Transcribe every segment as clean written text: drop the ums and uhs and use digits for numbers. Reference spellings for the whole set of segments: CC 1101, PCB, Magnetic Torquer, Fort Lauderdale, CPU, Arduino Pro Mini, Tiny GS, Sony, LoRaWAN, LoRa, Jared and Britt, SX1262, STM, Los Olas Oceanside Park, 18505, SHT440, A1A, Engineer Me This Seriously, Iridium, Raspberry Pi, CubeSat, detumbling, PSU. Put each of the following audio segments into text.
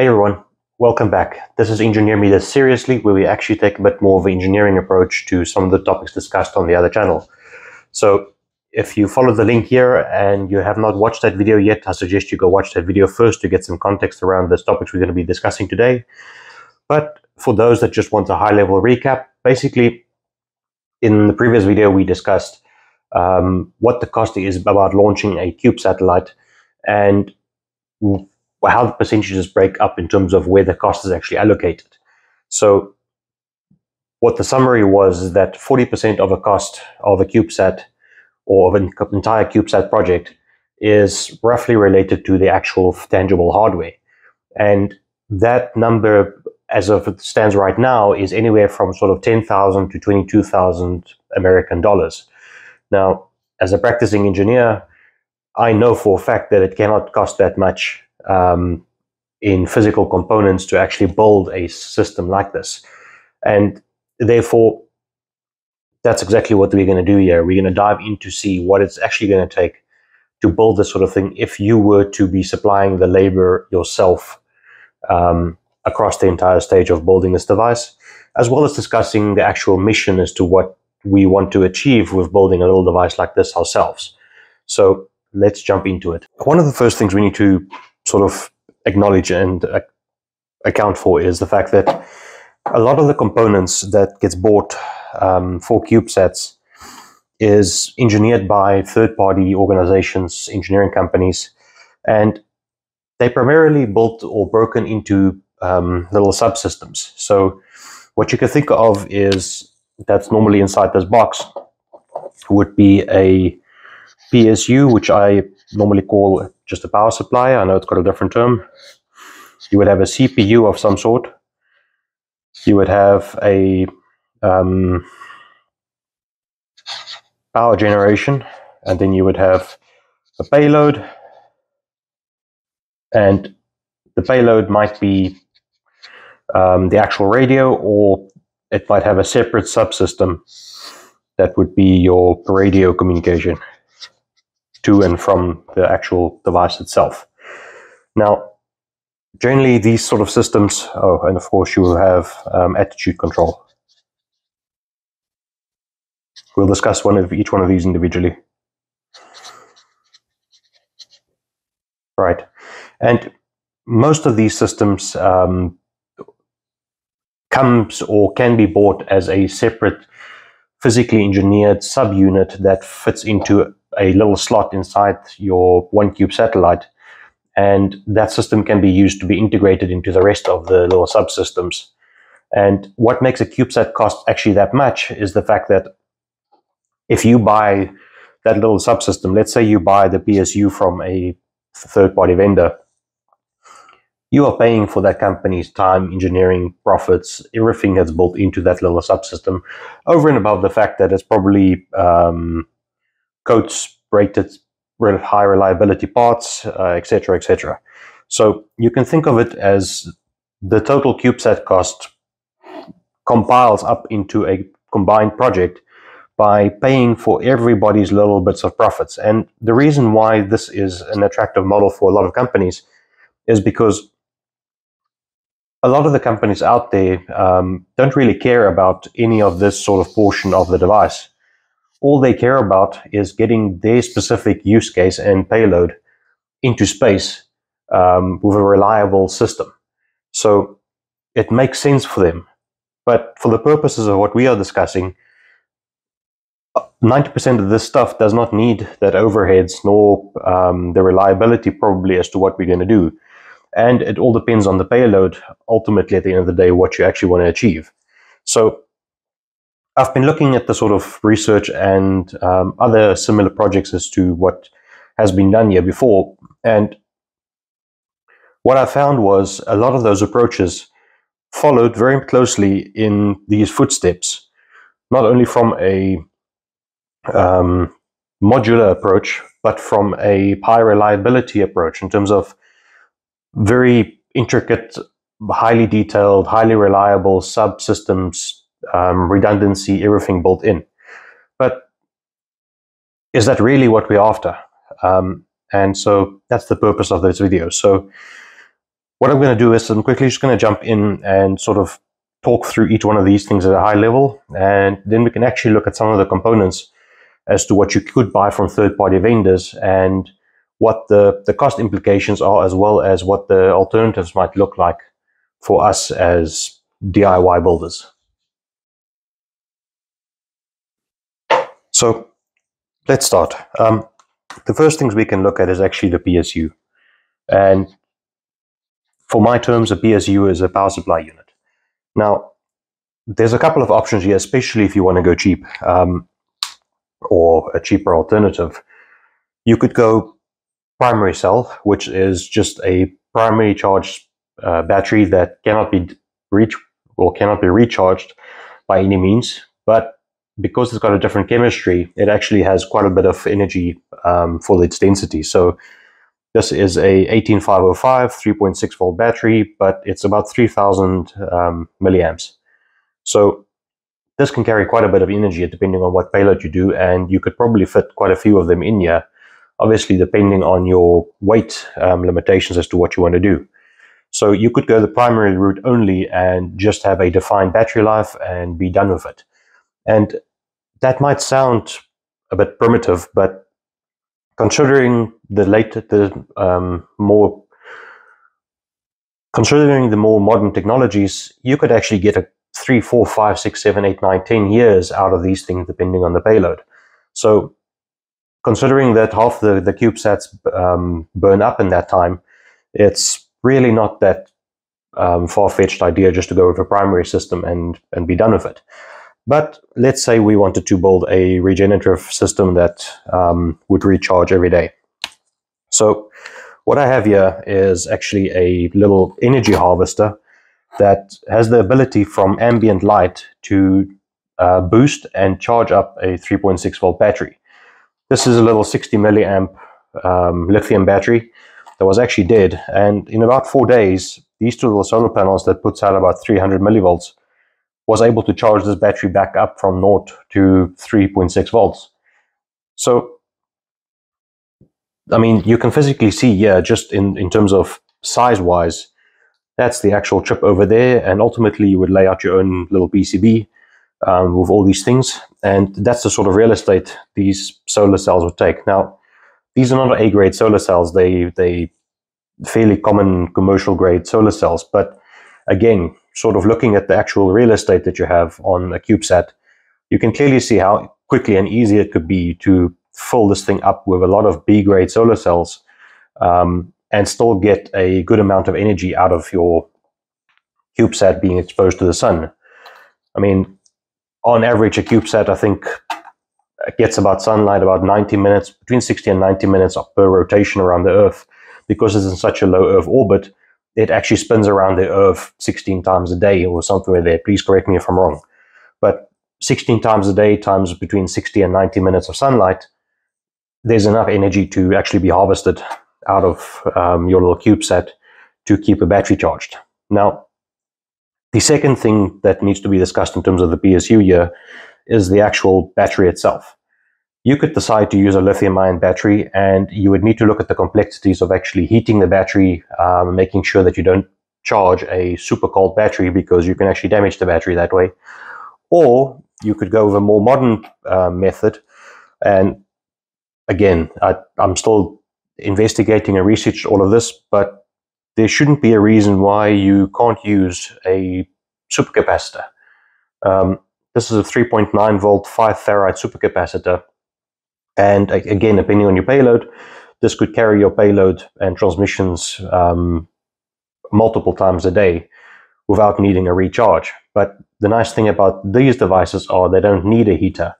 Hey everyone, welcome back. This is Engineer Me This Seriously, where we actually take a bit more of an engineering approach to some of the topics discussed on the other channel. So if you follow the link here and you have not watched that video yet, I suggest you go watch that video first to get some context around the topics we're going to be discussing today. But for those that just want a high-level recap, basically in the previous video we discussed what the cost is about launching a cube satellite and how the percentages break up in terms of where the cost is actually allocated. So what the summary was is that 40% of the cost of a CubeSat or of an entire CubeSat project is roughly related to the actual tangible hardware. And that number, as of it stands right now, is anywhere from sort of 10,000 to 22,000 American dollars. Now, as a practicing engineer, I know for a fact that it cannot cost that much in physical components to actually build a system like this, and therefore that's exactly what we're going to do here. We're going to dive in to see what it's actually going to take to build this sort of thing if you were to be supplying the labor yourself across the entire stage of building this device, as well as discussing the actual mission as to what we want to achieve with building a little device like this ourselves. So let's jump into it. One of the first things we need to sort of acknowledge and account for is the fact that a lot of the components that gets bought for CubeSats is engineered by third-party organizations, engineering companies, and they primarily built or broken into little subsystems. So what you can think of is that's normally inside this box would be a PSU, which I normally call just a power supply. I know it's got a different term. You would have a CPU of some sort. You would have a power generation, and then you would have a payload. And the payload might be the actual radio, or it might have a separate subsystem that would be your radio communication to and from the actual device itself. Now, generally these sort of systems, oh, and of course you will have attitude control. We'll discuss each one of these individually. Right, and most of these systems comes or can be bought as a separate physically engineered subunit that fits into a little slot inside your OneCube satellite, and that system can be used to be integrated into the rest of the little subsystems. And what makes a CubeSat cost actually that much is the fact that if you buy that little subsystem, let's say you buy the PSU from a third-party vendor, you are paying for that company's time, engineering, profits, everything that's built into that little subsystem, over and above the fact that it's probably coats, rated high reliability parts, etc., etc. So you can think of it as the total CubeSat cost compiles up into a combined project by paying for everybody's little bits of profits. And the reason why this is an attractive model for a lot of companies is because a lot of the companies out there don't really care about any of this sort of portion of the device. All they care about is getting their specific use case and payload into space with a reliable system. So it makes sense for them. But for the purposes of what we are discussing, 90% of this stuff does not need that overheads nor the reliability probably as to what we're going to do. And it all depends on the payload, ultimately at the end of the day, what you actually want to achieve. So I've been looking at the sort of research and other similar projects as to what has been done here before, and what I found was a lot of those approaches followed very closely in these footsteps, not only from a modular approach, but from a high reliability approach in terms of very intricate, highly detailed, highly reliable subsystems, redundancy, everything built in. But is that really what we're after? And so that's the purpose of this video. So What I'm going to do is I'm quickly just going to jump in and sort of talk through each one of these things at a high level, and then we can actually look at some of the components as to what you could buy from third-party vendors and what the cost implications are, as well as what the alternatives might look like for us as DIY builders. So let's start. The first things we can look at is actually the PSU. And for my terms, a PSU is a power supply unit. Now, there's a couple of options here, especially if you want to go cheap or a cheaper alternative. You could go primary cell, which is just a primary charged battery that cannot be recharged by any means. But because it's got a different chemistry, it actually has quite a bit of energy for its density. So this is a 18505 3.6 volt battery, but it's about 3000 milliamps. So this can carry quite a bit of energy depending on what payload you do, and you could probably fit quite a few of them in here, obviously depending on your weight limitations as to what you want to do. So you could go the primary route only and just have a defined battery life and be done with it. And that might sound a bit primitive, but considering the more modern technologies, you could actually get a 3, 4, 5, 6, 7, 8, 9, 10 years out of these things depending on the payload. So considering that half the CubeSats burn up in that time, it's really not that far-fetched idea just to go with a primary system and be done with it. But let's say we wanted to build a regenerative system that would recharge every day. So what I have here is actually a little energy harvester that has the ability from ambient light to boost and charge up a 3.6 volt battery. This is a little 60 milliamp lithium battery that was actually dead. And in about 4 days, these two little solar panels that puts out about 300 millivolts was able to charge this battery back up from 0 to 3.6 volts. So, I mean, you can physically see, yeah, just in terms of size-wise, that's the actual chip over there, and ultimately you would lay out your own little PCB with all these things, and that's the sort of real estate these solar cells would take. Now, these are not A-grade solar cells, they fairly common commercial-grade solar cells, but again, sort of looking at the actual real estate that you have on a CubeSat, you can clearly see how quickly and easy it could be to fill this thing up with a lot of B-grade solar cells and still get a good amount of energy out of your CubeSat being exposed to the sun. I mean, on average, a CubeSat, I think, gets about sunlight about 90 minutes, between 60 and 90 minutes per rotation around the Earth. Because it's in such a low Earth orbit, it actually spins around the Earth 16 times a day or something like that. Please correct me if I'm wrong. But 16 times a day times between 60 and 90 minutes of sunlight, there's enough energy to actually be harvested out of your little CubeSat to keep a battery charged. Now, the second thing that needs to be discussed in terms of the PSU here is the actual battery itself. You could decide to use a lithium-ion battery, and you would need to look at the complexities of actually heating the battery, making sure that you don't charge a super cold battery because you can actually damage the battery that way. Or you could go with a more modern method. And again, I'm still investigating and research all of this, but there shouldn't be a reason why you can't use a supercapacitor. This is a 3.9 volt 5 farad supercapacitor. And again, depending on your payload, this could carry your payload and transmissions multiple times a day without needing a recharge. But the nice thing about these devices are they don't need a heater,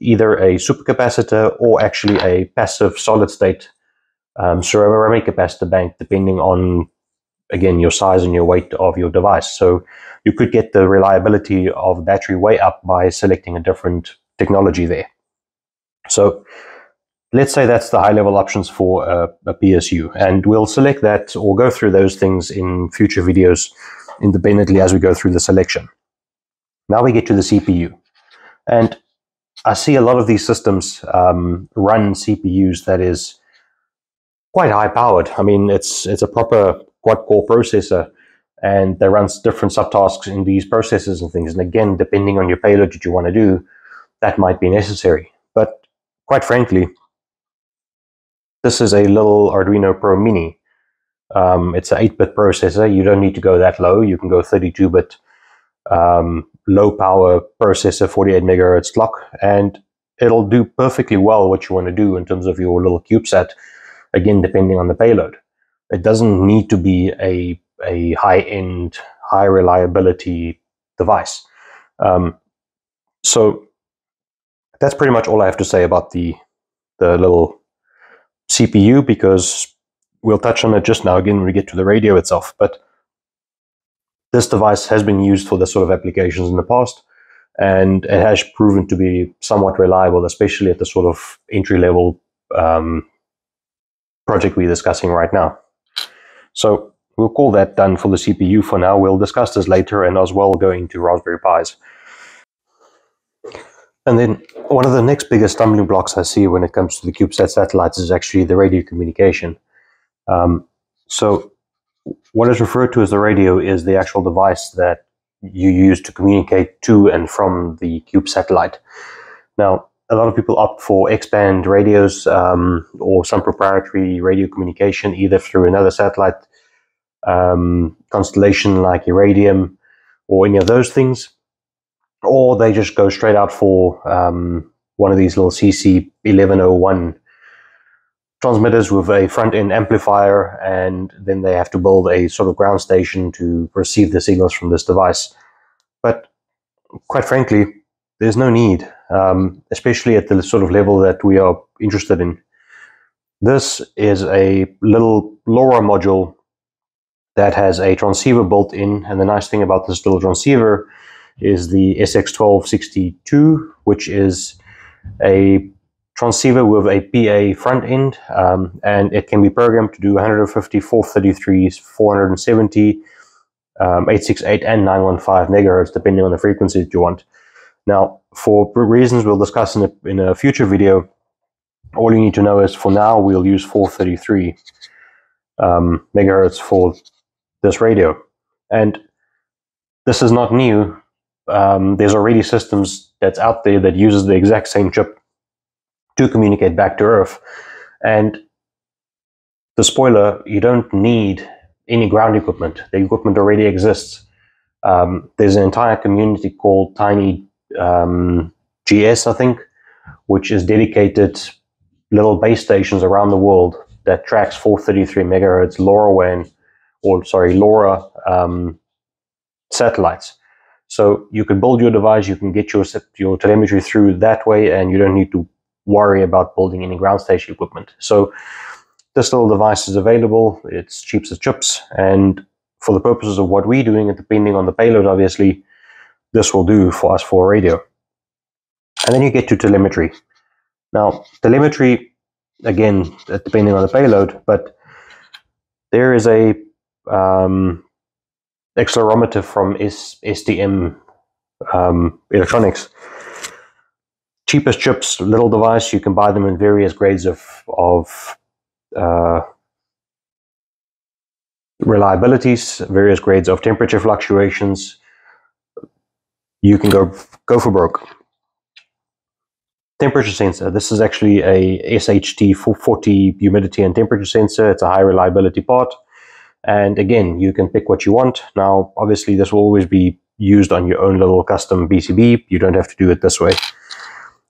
either a supercapacitor or actually a passive solid-state ceramic capacitor bank, depending on, again, your size and your weight of your device. So you could get the reliability of battery way up by selecting a different technology there. So let's say that's the high-level options for a PSU, and we'll select that or go through those things in future videos independently as we go through the selection. Now we get to the CPU, and I see a lot of these systems run CPUs that is quite high-powered. I mean, it's a proper quad-core processor, and they run different subtasks in these processes and things. And again, depending on your payload that you want to do, that might be necessary. But quite frankly, this is a little Arduino Pro Mini. It's an 8-bit processor. You don't need to go that low. You can go 32-bit, low-power processor, 48 megahertz clock, and it'll do perfectly well what you want to do in terms of your little CubeSat, again, depending on the payload. It doesn't need to be a high-end, high-reliability device. So that's pretty much all I have to say about the little CPU, because we'll touch on it just now again when we get to the radio itself. But this device has been used for this sort of applications in the past, and it has proven to be somewhat reliable, especially at the sort of entry-level project we're discussing right now. So we'll call that done for the CPU for now. We'll discuss this later, and as well go into Raspberry Pis. And then one of the next biggest stumbling blocks I see when it comes to the CubeSat satellites is actually the radio communication. So what is referred to as the radio is the actual device that you use to communicate to and from the Cube satellite. Now, a lot of people opt for X-band radios or some proprietary radio communication, either through another satellite constellation like Iridium or any of those things, or they just go straight out for one of these little CC 1101 transmitters with a front-end amplifier, and then they have to build a sort of ground station to receive the signals from this device. But quite frankly, there's no need, especially at the sort of level that we are interested in. This is a little LoRa module that has a transceiver built in, and the nice thing about this little transceiver is the SX1262, which is a transceiver with a PA front end, and it can be programmed to do 150, 433, 470, 868, and 915 megahertz, depending on the frequency that you want. Now, for reasons we'll discuss in a future video, all you need to know is for now we'll use 433 megahertz for this radio. And this is not new. There's already systems that's out there that uses the exact same chip to communicate back to Earth. And the spoiler, you don't need any ground equipment. The equipment already exists. There's an entire community called Tiny GS, I think, which is dedicated little base stations around the world that tracks 433 megahertz LoRaWAN, or sorry, LoRa satellites. So you can build your device, you can get your telemetry through that way, and you don't need to worry about building any ground station equipment. So this little device is available, it's cheap as chips, and for the purposes of what we're doing, and depending on the payload obviously, this will do for us for radio. And then you get to telemetry. Now telemetry, again, depending on the payload, but there is a accelerometer from STM Electronics. Cheapest chips, little device. You can buy them in various grades of reliabilities, various grades of temperature fluctuations. You can go for broke. Temperature sensor. This is actually a SHT440 humidity and temperature sensor. It's a high reliability part. And again, you can pick what you want. Now, obviously, this will always be used on your own little custom PCB. You don't have to do it this way.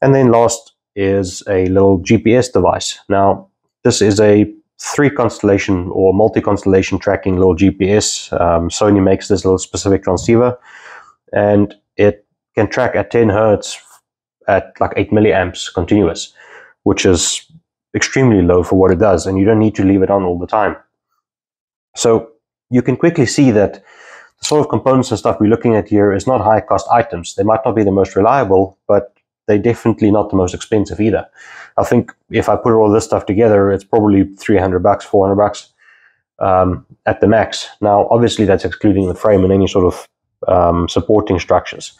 And then last is a little GPS device. Now, this is a 3-constellation or multi-constellation tracking little GPS. Sony makes this little specific transceiver, and it can track at 10 hertz at like 8 milliamps continuous, which is extremely low for what it does, and you don't need to leave it on all the time. So you can quickly see that the sort of components and stuff we're looking at here is not high-cost items. They might not be the most reliable, but they're definitely not the most expensive either. I think if I put all this stuff together, it's probably $300, $400 at the max. Now, obviously, that's excluding the frame and any sort of supporting structures.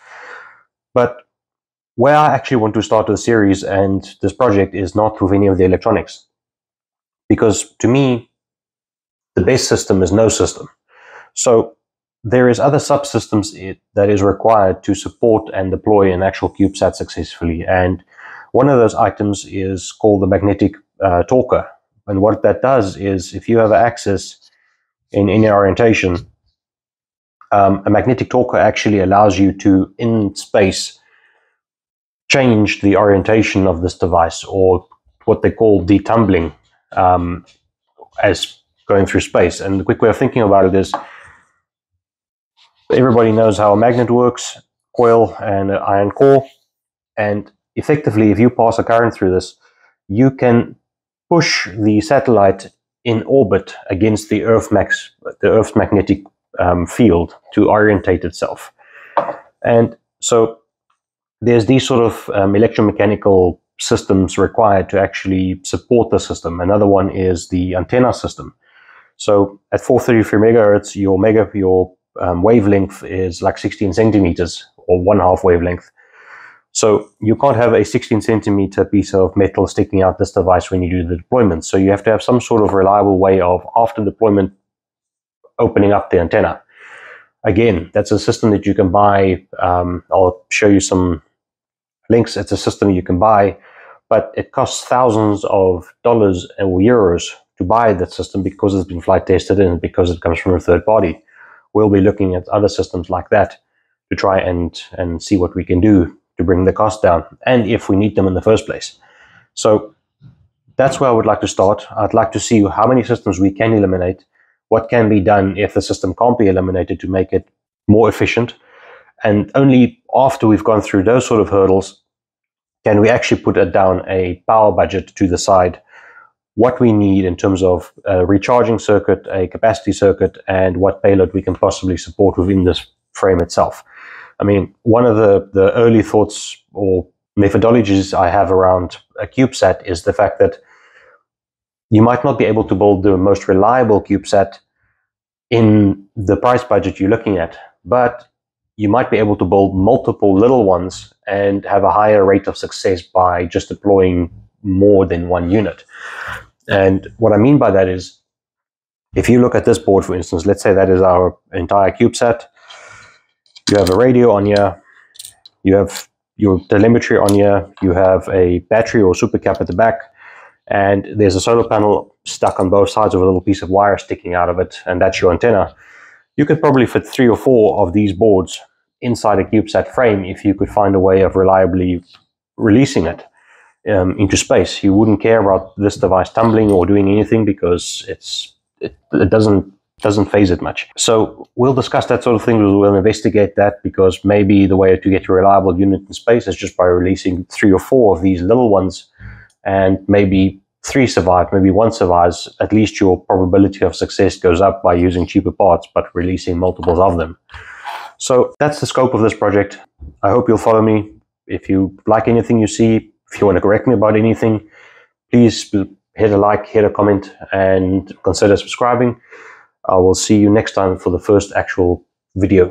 But where I actually want to start the series and this project is not with any of the electronics, because to me, the best system is no system. So there is other subsystems that is required to support and deploy an actual CubeSat successfully. And one of those items is called the magnetic torquer. And what that does is, if you have access in any orientation, a magnetic torquer actually allows you to, in space, change the orientation of this device, or what they call detumbling, as going through space. And the quick way of thinking about it is, everybody knows how a magnet works, coil and an iron core, and effectively, if you pass a current through this, you can push the satellite in orbit against the Earth's magnetic field to orientate itself. And so there's these sort of electromechanical systems required to actually support the system. Another one is the antenna system. So at 433 megahertz, your wavelength is like 16 centimeters or 1/2 wavelength. So you can't have a 16 centimeter piece of metal sticking out this device when you do the deployment. So you have to have some sort of reliable way of, after deployment, opening up the antenna. Again, that's a system that you can buy. I'll show you some links. It's a system you can buy, but it costs thousands of dollars or euros to buy that system because it's been flight tested and because it comes from a third party. We'll be looking at other systems like that to try and see what we can do to bring the cost down, and if we need them in the first place. So that's where I would like to start. I'd like to see how many systems we can eliminate, what can be done if the system can't be eliminated to make it more efficient, and only after we've gone through those sort of hurdles can we actually put down a power budget to the side, what we need in terms of a recharging circuit, a capacity circuit, and what payload we can possibly support within this frame itself. I mean, one of the early thoughts or methodologies I have around a CubeSat is the fact that you might not be able to build the most reliable CubeSat in the price budget you're looking at, but you might be able to build multiple little ones and have a higher rate of success by just deploying more than one unit. And what I mean by that is, if you look at this board, for instance, let's say that is our entire CubeSat. You have a radio on here, you have your telemetry on here, you have a battery or super cap at the back, and there's a solar panel stuck on both sides of a little piece of wire sticking out of it, and that's your antenna. You could probably fit 3 or 4 of these boards inside a CubeSat frame if you could find a way of reliably releasing it into space. You wouldn't care about this device tumbling or doing anything because it doesn't phase it much. So we'll discuss that sort of thing. We'll investigate that, because maybe the way to get a reliable unit in space is just by releasing 3 or 4 of these little ones, and maybe 3 survive, maybe 1 survives. At least your probability of success goes up by using cheaper parts but releasing multiples of them. So that's the scope of this project. I hope you'll follow me. If you like anything you see, if you want to correct me about anything, please hit a like, hit a comment, and consider subscribing. I will see you next time for the first actual video.